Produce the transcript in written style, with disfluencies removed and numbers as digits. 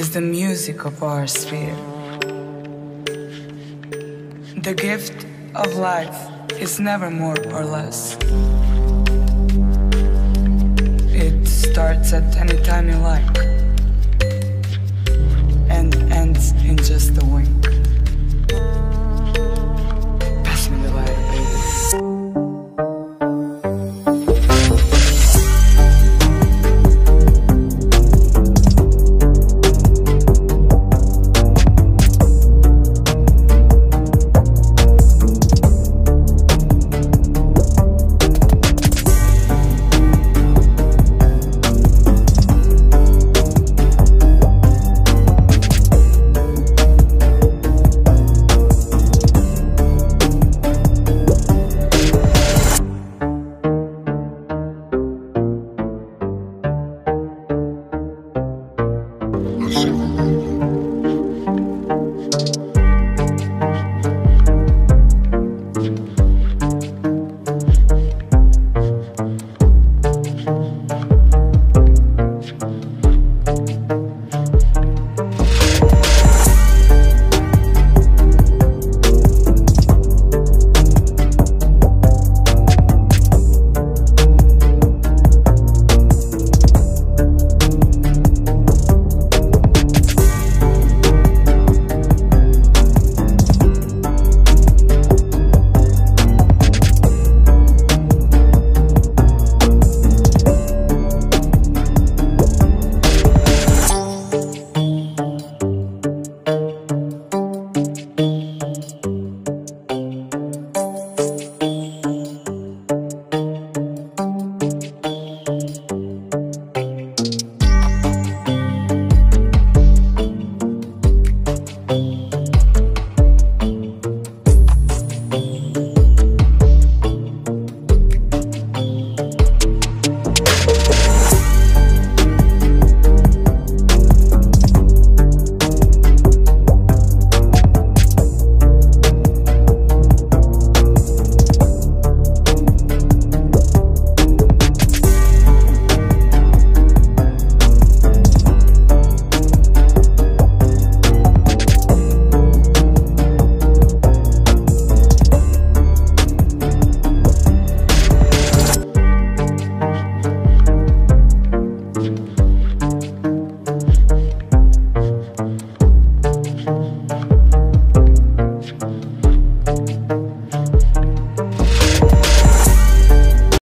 is the music of our sphere. The gift of life is never more or less. It starts at any time you like.